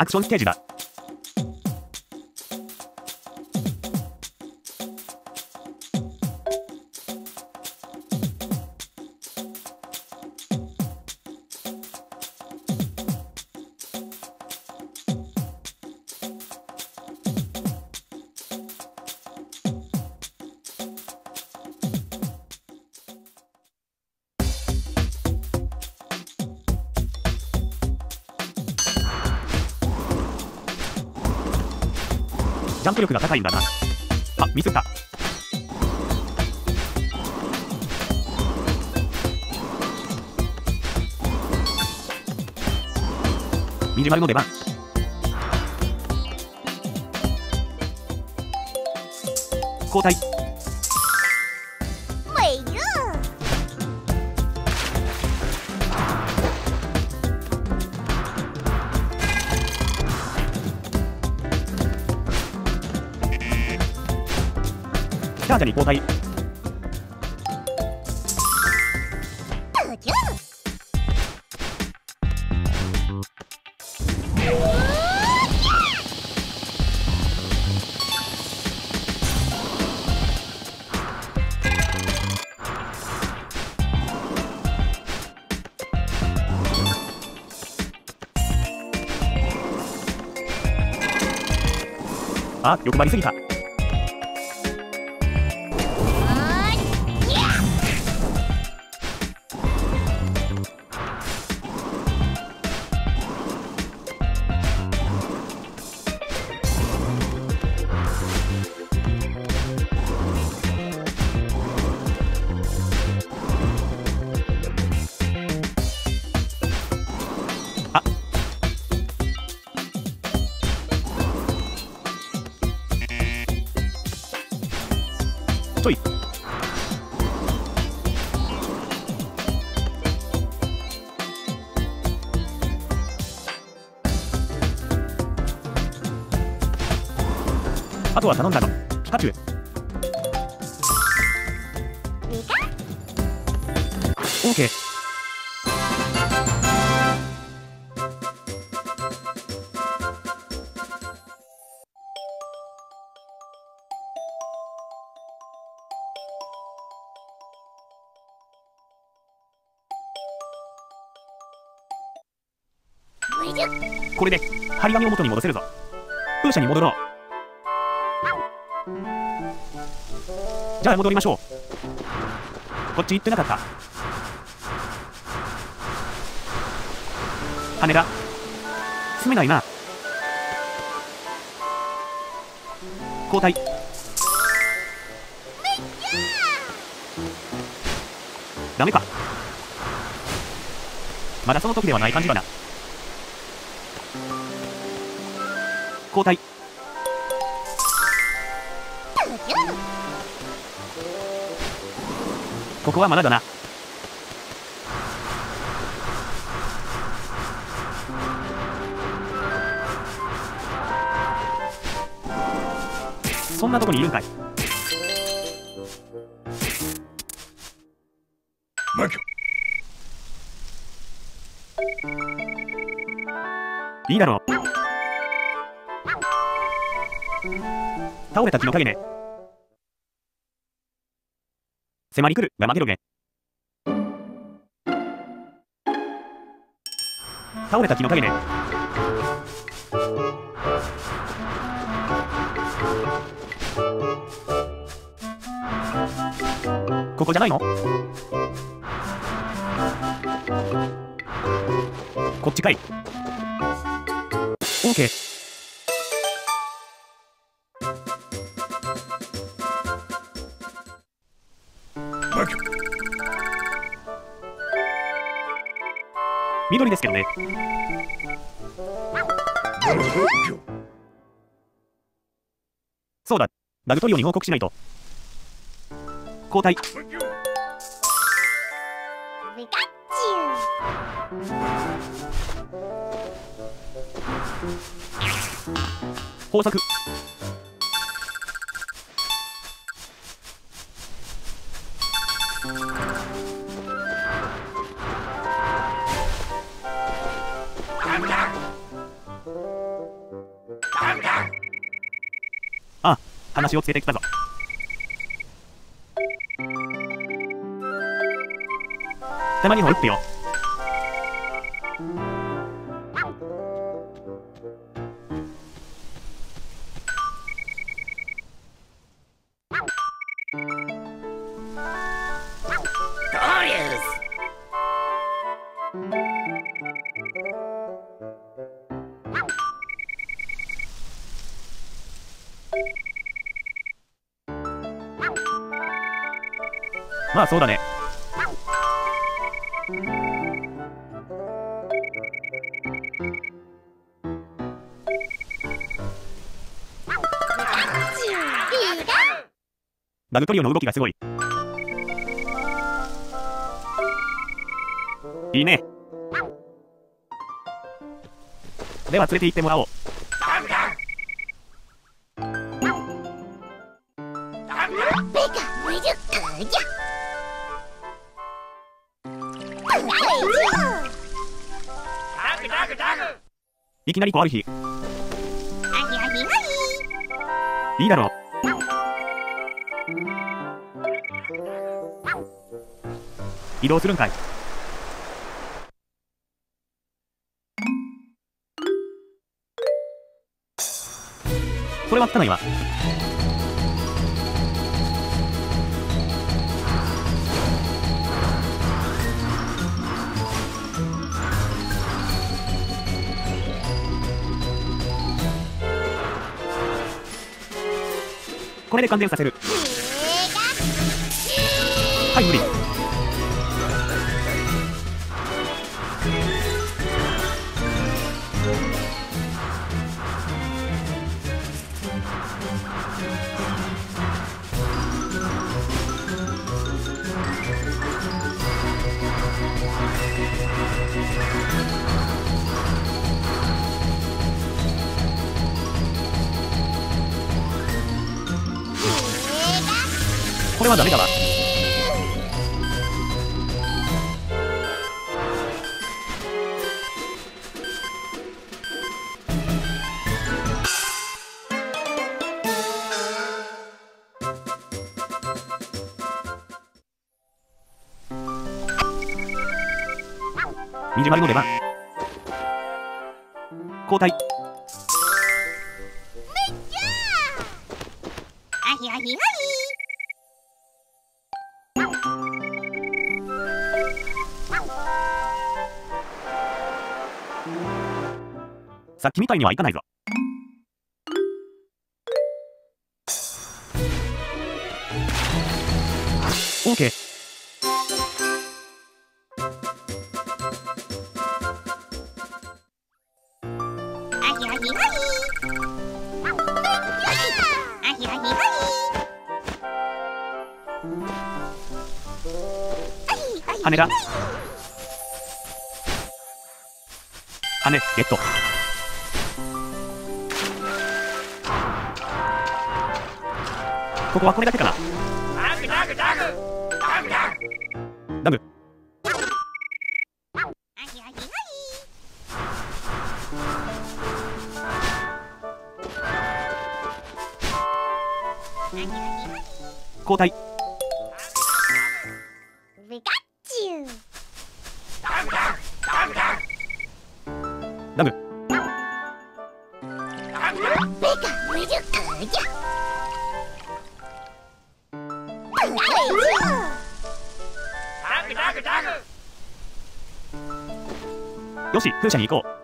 アクションステージだ。ジャンプ力が高いんだな。あ、ミスった。ミニマルの出番。交代。チャージャに交代。あ、欲張りすぎた。ちょい。あとは頼んだぞ、ピカチュウ。オーケー。これで張り紙を元に戻せるぞ。風車に戻ろう。じゃあ戻りましょう。こっち行ってなかった。羽だ。住めないな。交代。ダメか。まだその時ではない感じだな。交代。ここはまだだな。そんなとこにいるんかい。いいだろう。倒れた木の陰ね。迫り来るガマゲロゲ。倒れた木の陰ね。ここじゃないの？こっちかい。オーケー。緑ですけどね。そうだ、ダグトリオに報告しないと。交代。豊作。話をつけてきたぞ。たまに掘るってよ。まあそうだね。ラグトリオの動きがすごい。いいね。では連れて行ってもらおう。いきなり小歩き。いいだろう。移動するんかい。それは汚いわ。これで完全させる。はい、無理。これはダメだわ。ミジマルの出番。交代。さっきみたいにはいかないぞ。オーケー。羽だ。羽ゲット。ここはこれだけかな。ダム。交代。ダム。よし、風車に行こう。